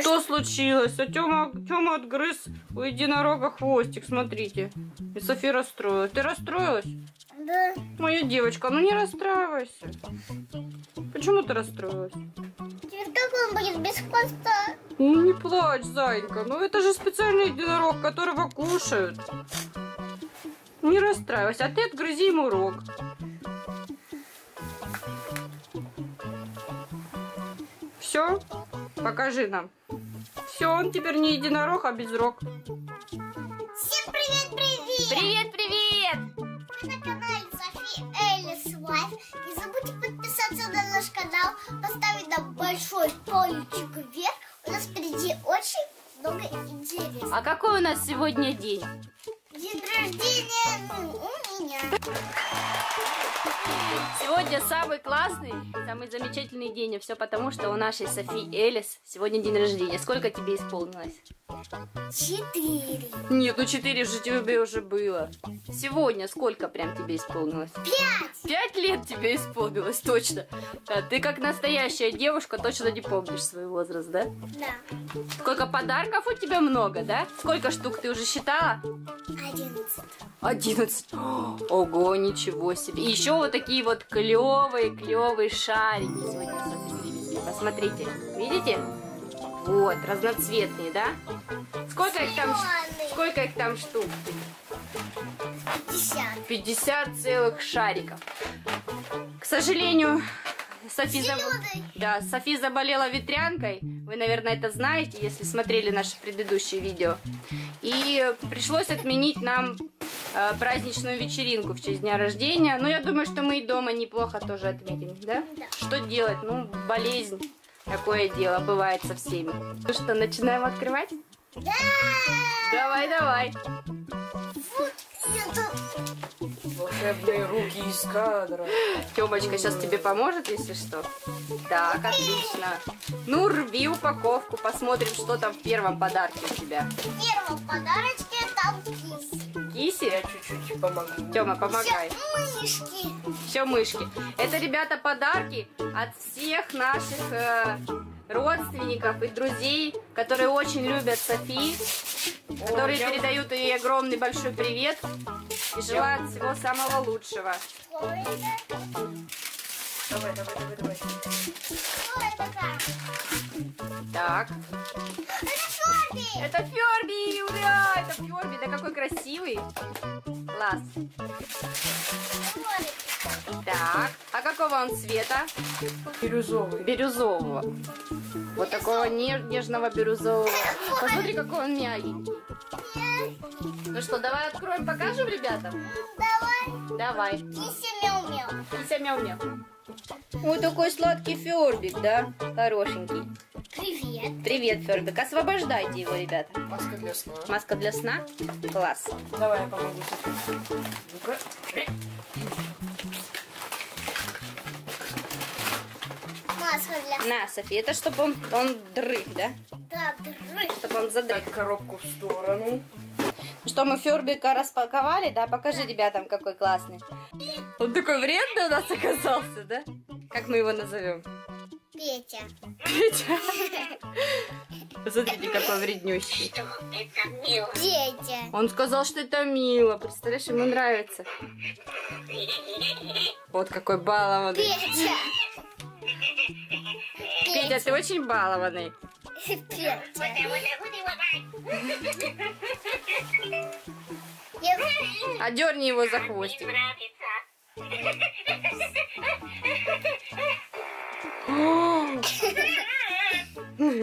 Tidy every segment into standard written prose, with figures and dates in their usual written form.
Что случилось? А Тёма отгрыз у единорога хвостик, смотрите. И Софи расстроилась. Ты расстроилась? Да. Моя девочка, ну не расстраивайся. Почему ты расстроилась? Как он будет без хвоста? Ну не плачь, зайка. Ну это же специальный единорог, которого кушают. Не расстраивайся, а ты отгрызи ему рог. Все? Покажи нам. Все, он теперь не единорог, а безрог. Всем привет-привет! Привет-привет! Мы на канале Софи Элис Лайф. Не забудьте подписаться на наш канал, поставить нам большой пальчик вверх. У нас впереди очень много интересного. А какой у нас сегодня день? День рождения у меня. Сегодня самый классный, самый замечательный день. И все потому, что у нашей Софи Элис сегодня день рождения. Сколько тебе исполнилось? 4. Нет, ну 4 же тебе уже было. Сегодня сколько прям тебе исполнилось? 5. 5 лет тебе исполнилось, точно. Да, ты как настоящая девушка точно не помнишь свой возраст, да? Да. Сколько подарков у тебя много, да? Сколько штук ты уже считала? 11. Ого, ничего себе. И еще вот такие вот клевые шарики сегодня привезли. Посмотрите, видите? Вот, разноцветные, да? Сколько их там штук? 50. 50 целых шариков. К сожалению, Софи заболела ветрянкой. Вы, наверное, это знаете, если смотрели наши предыдущие видео. И пришлось отменить нам праздничную вечеринку в честь дня рождения. Но я думаю, что мы и дома неплохо тоже отметим, да? Да. Что делать? Ну, болезнь. Такое дело бывает со всеми. Ну что, начинаем открывать? Да! Давай. Вот это... Волшебные руки из кадра. Тёмочка сейчас тебе поможет, если что. Так, отлично. Ну, рви упаковку, посмотрим, что там в первом подарке у тебя. В первом подарочке там киси. Киси? Я чуть-чуть помогу. Тёма, помогай. Все мышки. Это, ребята, подарки от всех наших родственников и друзей, которые очень любят Софи, которые передают ей огромный большой привет и желают всего самого лучшего. Давай. Так. Это Ферби! Ура! Это Ферби! Да какой красивый! Класс! Так, а какого он цвета? Бирюзового. Вот такого нежного бирюзового. Посмотри, какой он мягенький. Ну что, давай откроем, покажем ребятам? Давай. Кися мяу-мяу. Ой, такой сладкий Фербик, да? Хорошенький. Привет, Фербик. Освобождайте его, ребята. Маска для сна. Класс. Давай я помогу. На, Софи, это чтобы он дрых, да? Да, дрых. Чтобы он задрых. Так, коробку в сторону. Что, мы Фербика распаковали, да? Покажи ребятам, какой классный. Он такой вредный у нас оказался, да? Как мы его назовем? Петя. Смотрите, какой вреднющий. Что это мило. Петя. Он сказал, что это мило. Представляешь, ему нравится. Вот какой балованный. Петя, ты очень балованный. Петя. А дерни его за хвостик.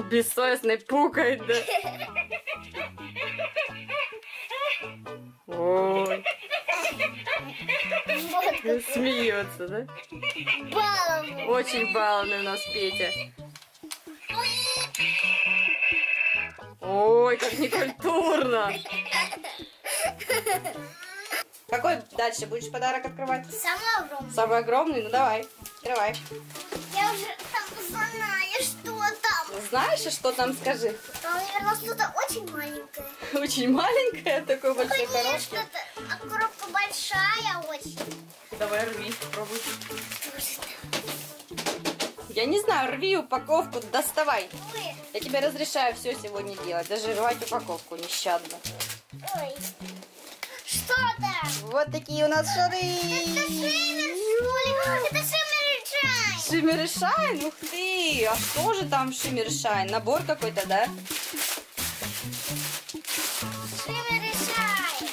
Бессовестный пукает, да? Ой. Смеется, да? Баловый. Очень баловый у нас Петя. Ой, как некультурно. Какой дальше будешь подарок открывать? Самый огромный? Ну давай, открывай. Я уже там знаю, что там. Знаешь, что там, скажи? Там, наверное, что-то очень маленькое. Очень маленькое? Такое большое коробка. А коробка большая очень. Давай, рви, пробуй. Я не знаю, рви упаковку, доставай. Ой. Я тебе разрешаю все сегодня делать, даже рвать упаковку нещадно. Ой. Что это? Вот такие у нас шары. Это Шиммер и Шайн? Ух ты! А что же там Шиммер и Шайн? Набор какой-то, да? Шиммер и Шайн.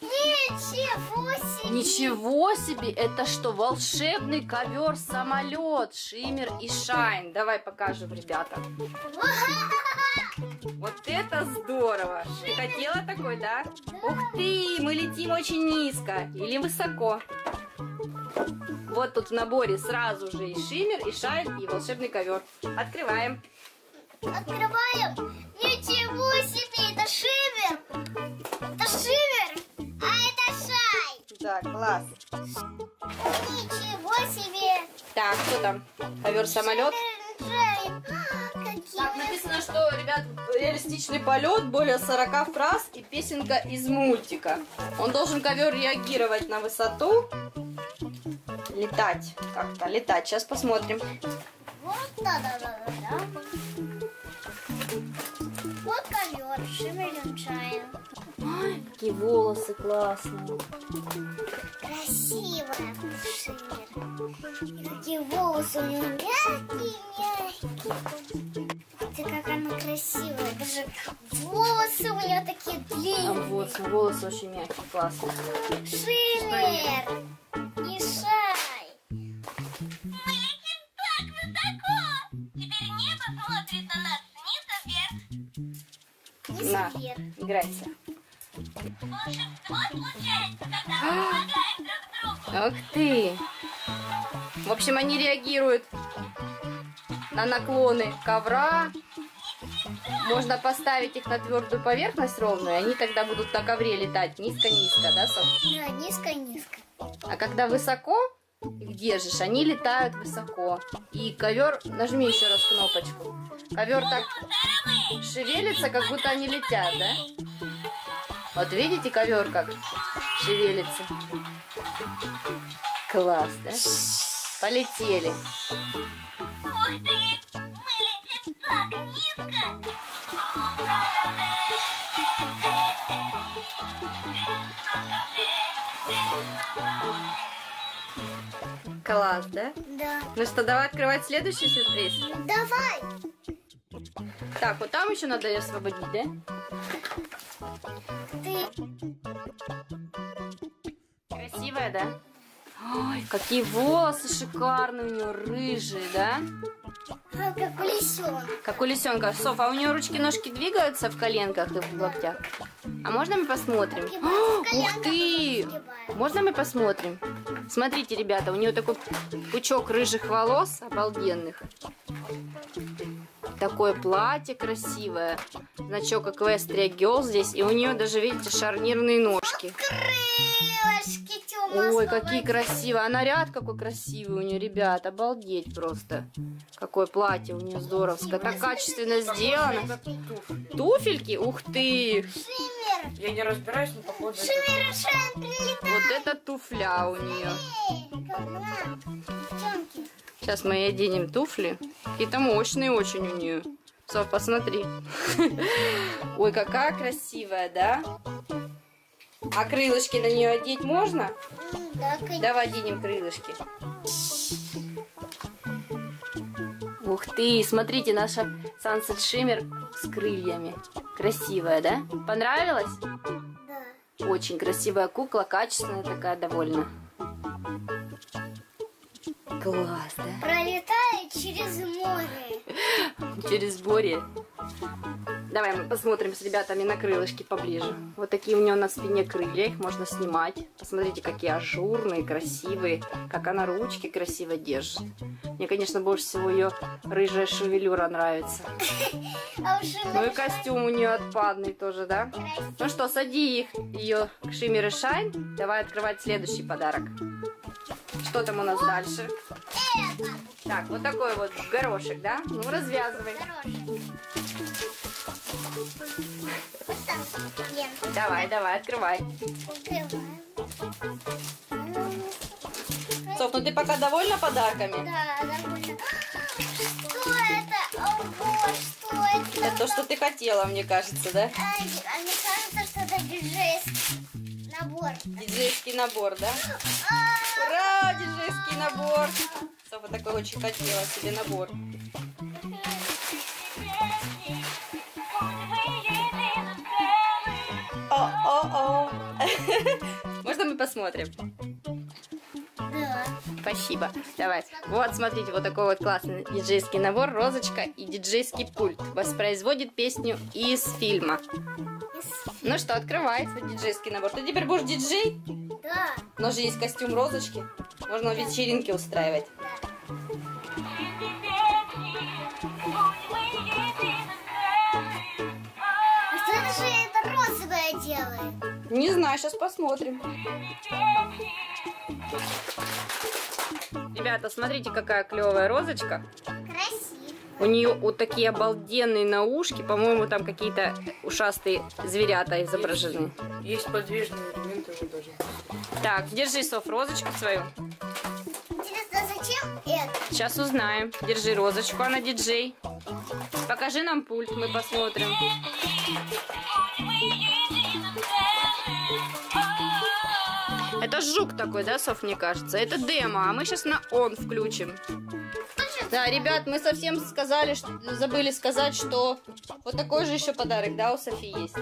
Ничего себе! Ничего себе! Это что, волшебный ковер-самолет? Шиммер и Шайн. Давай покажем, ребята. Вот это здорово! Ты хотела такой, да? Да? Ух ты! Мы летим очень низко или высоко. Вот тут в наборе сразу же и Шиммер, и Шайн, и волшебный ковер. Открываем. Открываем! Ничего себе! Это Шиммер! Это Шиммер! А это Шайн! Да, класс! Ничего себе! Так, кто там? Ковер-самолет? Так, написано, что, ребят, реалистичный полет, более 40 фраз и песенка из мультика. Он должен, ковер, реагировать на высоту, летать как-то, летать. Сейчас посмотрим. Вот, да. Вот ковер, Шиммер и Шайн. Ой, какие волосы классные. Красиво, Шиммер. И какие волосы у него мягкие-мягкие. Как она красивая, даже волосы у нее такие длинные. А волосы очень мягкие, классные. Шиммер и Шайн. Мы летим так высоко. Теперь небо смотрит на нас снизу вверх. На, играйся. Волшебство случается, когда мы помогаем друг другу. Ох ты. В общем, они реагируют на наклоны ковра. Можно поставить их на твердую поверхность ровную, они тогда будут на ковре летать низко-низко, да, Соф? Да, низко-низко. А когда высоко их держишь, они летают высоко. И ковер, нажми еще раз кнопочку, ковер так шевелится, как будто они летят, да? Вот видите, ковер как шевелится. Класс, да? Полетели. Ух ты! Мы летим так низко! Класс, да? Да. Ну что, давай открывать следующий сюрприз? Давай! Так, вот там еще надо ее освободить, да? Ты... Красивая, да? Ой, какие волосы шикарные у нее, рыжие, да? А, как у лисенка. Как у лисенка. Софа, а у нее ручки-ножки двигаются в коленках и в локтях? А можно мы посмотрим? О, ух ты! Можно мы посмотрим? Смотрите, ребята, у нее такой пучок рыжих волос обалденных. Такое платье красивое. Значок Эквестрия Герлс здесь. И у нее даже, видите, шарнирные ножки. Крылышки. Ой, какие красивые. А наряд какой красивый у нее, ребят. Обалдеть просто. Какое платье у нее здоровское. Так качественно сделано. Туфельки? Ух ты. Шиммер. Я не разбираюсь, но походу. Шиммер и Шайн прилетает. Вот это туфля у нее. Сейчас мы оденем туфли. Какие-то мощные очень у нее. Соф, посмотри. Ой, какая красивая, да? А крылышки на нее одеть можно? Да, конечно. Давай оденем крылышки. Ух ты, смотрите, наша Сансет Шиммер с крыльями. Красивая, да? Понравилась? Да. Очень красивая кукла, качественная такая, довольно. Класс, да? Пролетает через море. Через море. Давай мы посмотрим с ребятами на крылышки поближе. Вот такие у нее на спине крылья, их можно снимать. Посмотрите, какие ажурные, красивые, как она ручки красиво держит. Мне, конечно, больше всего ее рыжая шевелюра нравится. Ну и костюм у нее отпадный тоже, да? Ну что, сади ее к Шиммер и Шайн. Давай открывать следующий подарок. Что там у нас дальше? Так, вот такой вот горошек, да? Ну, развязывай. Давай, открывай. Открываем. Соф, ну ты пока довольна подарками? Да, довольна. Что это? О, боже, что это? Это то, что ты хотела, мне кажется, да? А мне кажется, что это диджейский набор. Диджейский набор, да? Ура, диджейский набор! Софа такой очень хотела себе набор. О-о-о! Можно мы посмотрим? Да. Спасибо. Давай. Вот, смотрите, вот такой вот классный диджейский набор, розочка и диджейский пульт. Воспроизводит песню из фильма. Ну что, открывается диджейский набор. Ты теперь будешь диджей? Да. У нас же есть костюм розочки. Можно вечеринки устраивать. Не знаю, сейчас посмотрим. Ребята, смотрите, какая клевая розочка. Красиво. У нее вот такие обалденные наушки. По-моему, там какие-то ушастые зверята изображены. Есть подвижные элементы уже даже. Так, держи, Соф, розочку свою. Интересно, зачем это? Сейчас узнаем. Держи розочку, она диджей. Покажи нам пульт, мы посмотрим. Это жук такой, да, Соф, мне кажется? Это демо, а мы сейчас на он включим. Да, ребят, мы совсем забыли сказать, что вот такой же еще подарок, да, у Софи есть.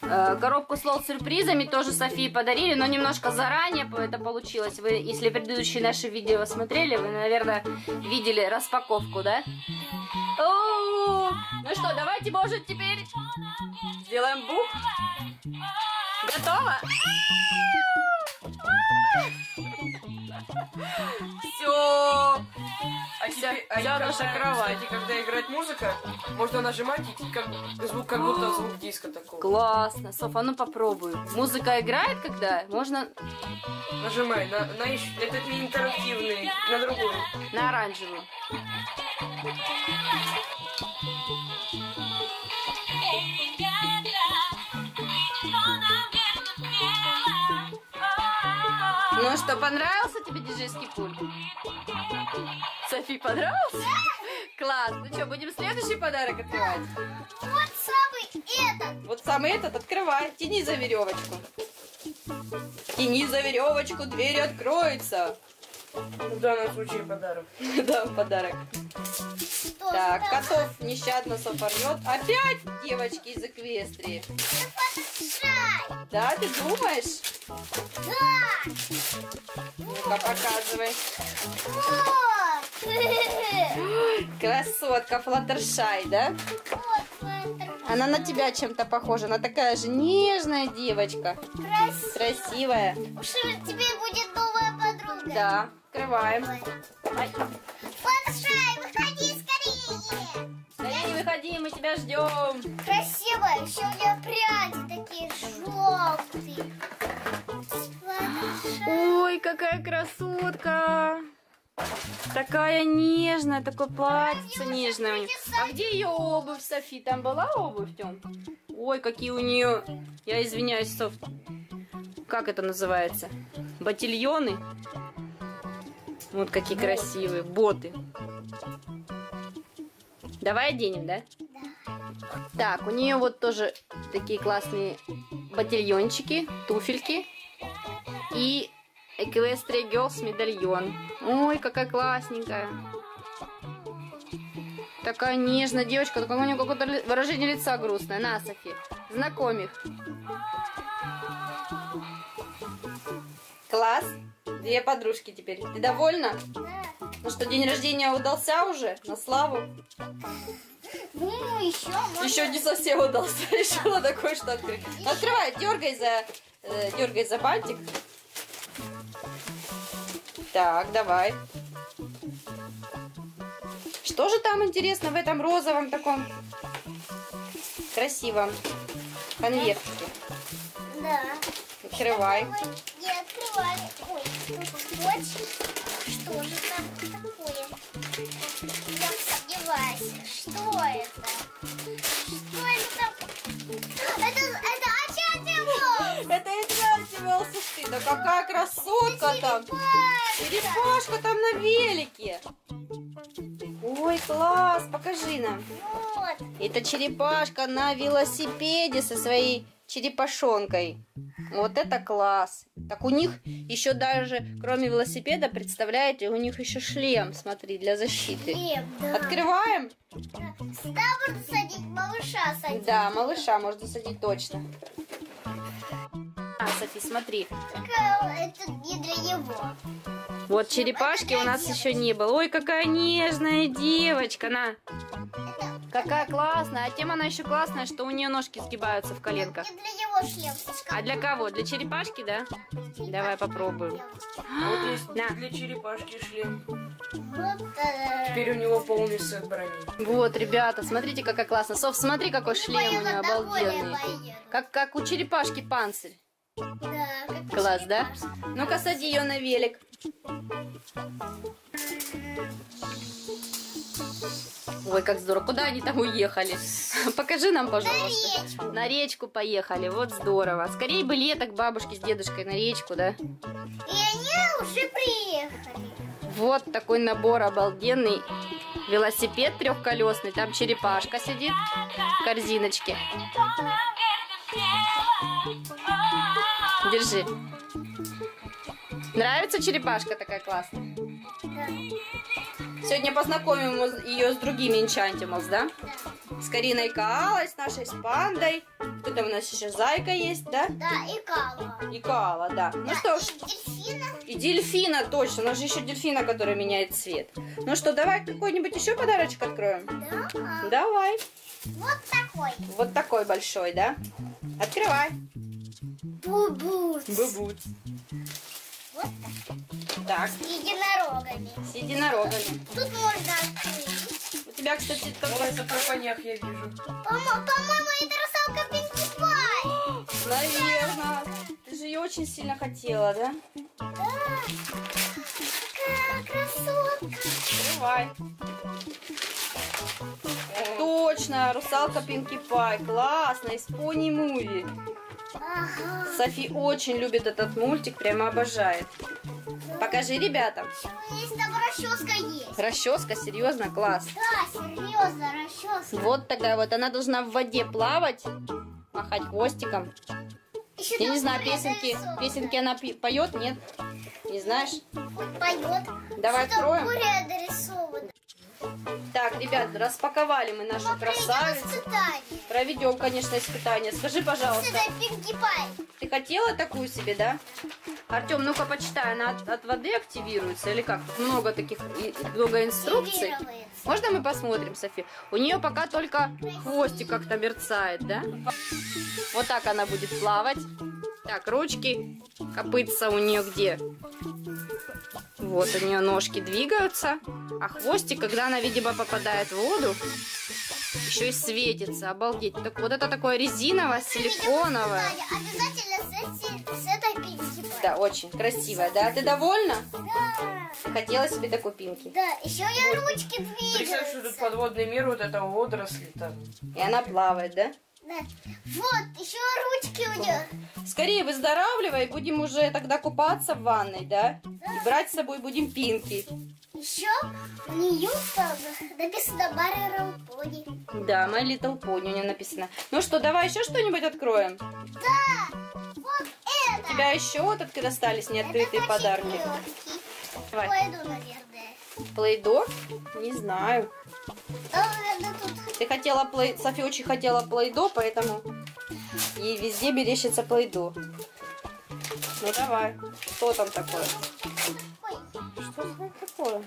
Коробку с LOL сюрпризами тоже Софии подарили, но немножко заранее это получилось. Вы, если предыдущие наши видео смотрели, вы, наверное, видели распаковку, да? О-о-о! Ну что, давайте, может, теперь сделаем бух. Готово? Все. А наша кровать. Кстати, когда играет музыка, можно нажимать и как будто звук диска такого. Классно, Софа, ну попробуй. Музыка играет, когда можно. Нажимай на этот не интерактивный, на другую. На оранжевую. Ну что, понравился тебе диджейский пульт? Софи, понравился? Класс. Ну что, будем следующий подарок открывать? Вот самый этот. Вот самый этот открывай. Тяни за веревочку. Тяни за веревочку, дверь откроется. В данном случае подарок. Да, подарок. Так, котов нещадно сопорнет. Опять девочки из Эквестрии. Да, ты думаешь? Да. Ну-ка, показывай. Вот. Красотка, Флаттершай, да? Она на тебя чем-то похожа. Она такая же нежная девочка. Красивая. Уж тебе будет новая подруга. Да, открываем. Флаттершай, выходи скорее. Скорее выходи, мы тебя ждем. Красиво, еще у нее пряди такие желтые. Ой, какая красотка. Такая нежная, такое платье нежное. А где ее обувь, Софи? Там была обувь, Тём? Ой, какие у нее, я извиняюсь, Соф, как это называется? Ботильоны? Вот какие красивые боты. Давай оденем, да? Да. Так, у нее вот тоже такие классные ботильончики, туфельки. И Эквестрия Герлс медальон. Ой, какая классненькая. Такая нежная девочка. Только у нее какое-то выражение лица грустное. На, Софи, знакомь их. Класс. Две подружки теперь. Ты довольна? Да. Ну что, день рождения удался уже? На славу? Ну, еще можно... Еще не совсем удался. Решила такое что открыть. Ну, открывай, дергай за бантик. Так, давай. Что же там интересно в этом розовом таком красивом конвертике? Да. Открывай. Не открывай. Ой, что же там такое? Я сомневаюсь. Что это? Что это там? Это Энчантималс! Это Энчантималс! Да какая красотка там! Черепашка там на велике. Ой, класс, покажи нам. Вот. Это черепашка на велосипеде со своей черепашонкой. Вот это класс. Так у них еще даже, кроме велосипеда, представляете, у них еще шлем, смотри, для защиты. Шлем, да. Открываем? Да. Сюда можно садить, малыша садить. Да, малыша можно садить точно. А, Софи, смотри. Это не для него. Вот черепашки у нас еще не было. Ой, какая нежная девочка, на. Какая классная. А тем она еще классная, что у нее ножки сгибаются в коленках. А для кого? Для черепашки, да? Давай попробуем. Вот есть для черепашки шлем. Теперь у него полный сет брони. Вот, ребята, смотрите, какая классная. Соф, смотри, какой шлем у нее обалденный. Как у черепашки панцирь. Класс, да? Ну-ка, сади ее на велик. Ой, как здорово. Куда они там уехали? Покажи нам, пожалуйста. На речку поехали. Вот здорово. Скорее бы лето к бабушке с дедушкой на речку, да? И они уже приехали. Вот такой набор обалденный. Велосипед трехколесный. Там черепашка сидит в корзиночке. Держи. Нравится черепашка такая классная? Да. Сегодня познакомим ее с другими Энчантималс, да? Да. С Кариной Каалой, с нашей, с Пандой. Кто там у нас еще? Зайка есть, да? Да, и Каала. И Каала, да. Ну да, что ж. Дельфина. И дельфина, точно. У нас же еще дельфина, которая меняет цвет. Ну что, давай какой-нибудь еще подарочек откроем? Да. Давай. Вот такой. Вот такой большой, да? Открывай. Бубуц. Бубуц. Вот так. Так. С единорогами. С единорогами. Тут можно открыть. У тебя, кстати, какой-то пропонях, я вижу. По-моему, это русалка Пинки Пай. Наверное. Ты же ее очень сильно хотела, да? Да. Какая красотка. Открывай. Точно, русалка Пинки Пай. Классно, из Пони Муви. Ага. Софи очень любит этот мультик, прямо обожает. Покажи ребятам. Есть там расческа есть. Расческа, серьезно, класс. Да, серьезно, расческа. Вот такая вот, она должна в воде плавать, махать хвостиком. Еще я не знаю, песенки она поет, нет? Не знаешь? Поет. Давай откроем. Буря дорисована. Так, ребят, распаковали мы нашу красавицу. Проведем, конечно, испытание. Скажи, пожалуйста, ты хотела такую себе, да? Артем, ну-ка почитай, она от воды активируется или как? Много таких, много инструкций. Можно мы посмотрим, Софи? У нее пока только хвостик как-то мерцает, да? Вот так она будет плавать. Так, ручки, копытца у нее где? Вот, у нее ножки двигаются, а хвостик, когда она, видимо, попадает в воду, еще и светится. Обалдеть. Так, вот это такое резиновое, силиконовое. Обязательно с этой пинки. Да, очень красивая, да? Ты довольна? Да. Хотела себе такой пинки. Да, еще я ручки двигаю. Представь, что тут подводный мир, вот это водоросли там. И она плавает, да? Да. Вот, еще ручки у нее. Скорее выздоравливай, будем уже тогда купаться в ванной, да? Да. И брать с собой будем пинки. Еще у нее написано Май Литл Пони. Да, Май Литл Пони у нее написано. Ну что, давай еще что-нибудь откроем? Да, вот это. У тебя еще вот остались неоткрытые подарки. Плей-До, наверное. Плей-До? Не знаю. Да, наверное, тут. Ты хотела Софи очень хотела Плей-До, поэтому ей везде берещится Плей-До. Ну давай, что там такое? Что там такое?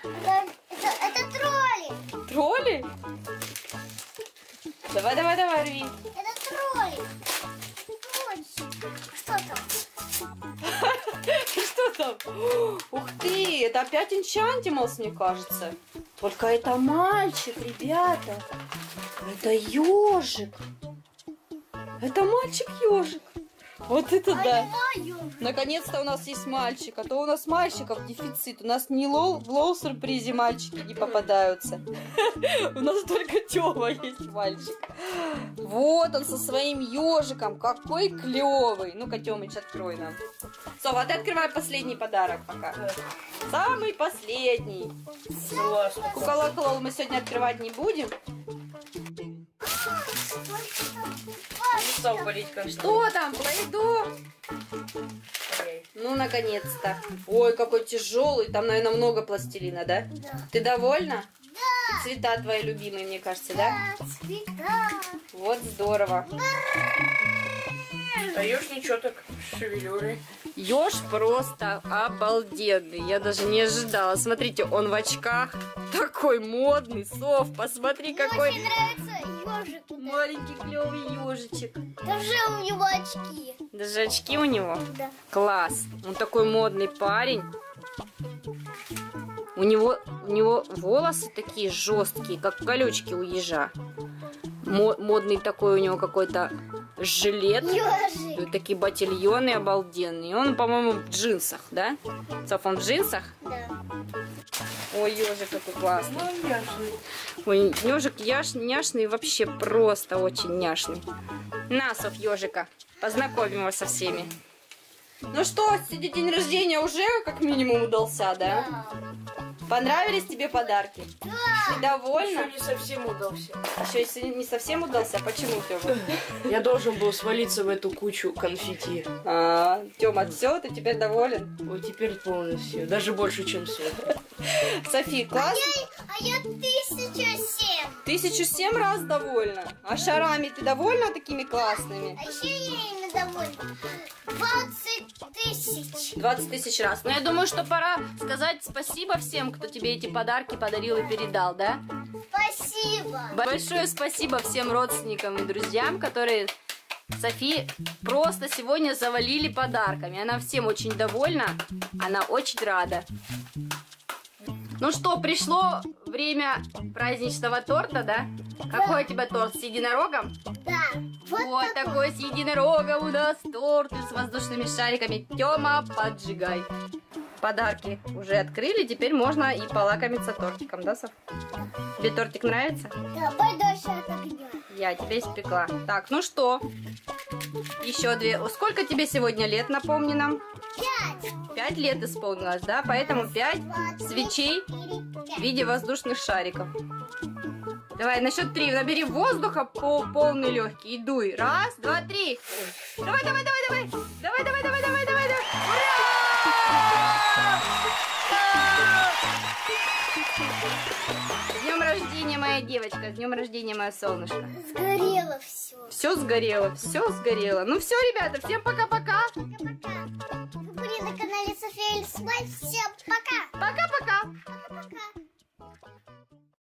Это тролли. Тролли? Давай, давай, давай, рви. Это тролли. Что там? Что там? Ух ты, это опять Энчантималс, мне кажется. Только это мальчик, ребята. Это ежик. Это мальчик-ежик. Вот это да. Наконец-то у нас есть мальчик, а то у нас мальчиков дефицит. У нас не в LOL Surprise мальчики не попадаются. У нас только Тёма есть мальчик. Вот он со своим ежиком, какой клевый. Ну-ка, Тёмыч, открой нам. Сова, а ты открывай последний подарок пока. Самый последний. Куколокол мы сегодня открывать не будем. Что там, Плей-До? Ну, наконец-то. Ой, какой тяжелый. Там, наверное, много пластилина, да? Да. Ты довольна? Да. Цвета твои любимые, мне кажется, да? Цвета. Вот здорово. А еж ничего так шевелюры. Еж просто обалденный. Я даже не ожидала. Смотрите, он в очках. Такой модный. Сов, посмотри, какой. Мне нравится ежик. Маленький клевый ежичек. Даже у него очки. Даже очки у него? Да. Класс. Он такой модный парень. У него волосы такие жесткие, как колючки у ежа. Модный такой у него какой-то жилет. Ёжик. Такие ботильоны обалденные. Он, по-моему, в джинсах, да? Соф, он в джинсах? Да. Ой, ежик какой классный. Ой, ежик няшный, вообще просто очень няшный. На, Соф, ежика. Познакомим его со всеми. Ну что, день рождения уже как минимум удался, да? Да. Понравились тебе подарки? Да. Ты довольна? Еще не совсем удался. Еще не совсем удался? Почему, Тёма? Я должен был свалиться в эту кучу конфетти. Тёма, все, ты теперь доволен? Ой, теперь полностью. Даже больше, чем все. Софи, класс? А я 1007. 1007 раз довольна? А шарами ты довольна такими классными? А еще я ими довольна. 20 000. 20 000 раз. Но я думаю, что пора сказать спасибо всем, кто тебе эти подарки подарил и передал, да? Спасибо. Большое спасибо всем родственникам и друзьям, которые Софи просто сегодня завалили подарками. Она всем очень довольна, она очень рада. Ну что, пришло время праздничного торта, да? Да. Какой у тебя торт? С единорогом? Да. Вот такой с единорогом у нас торт с воздушными шариками. Тёма, поджигай. Подарки уже открыли, теперь можно и полакомиться тортиком, да, Соф? Да. Тебе тортик нравится? Да, подальше от огня. Я тебя испекла. Так, ну что? Еще две. Сколько тебе сегодня лет, напомни нам? 5. 5 лет исполнилось, да? Поэтому 5 свечей в виде воздушных шариков. Давай, на счет 3. Набери воздуха по полной легкий. И дуй. 1, 2, 3. Давай, давай, давай, давай. Давай, давай, давай, давай, давай. Ура! С днем рождения, моя девочка. С днем рождения, мое солнышко. Сгорело все. Все сгорело, все сгорело. Ну все, ребята, всем пока-пока. Пока-пока. Вы были на канале Софи Элис Лайф. Всем пока.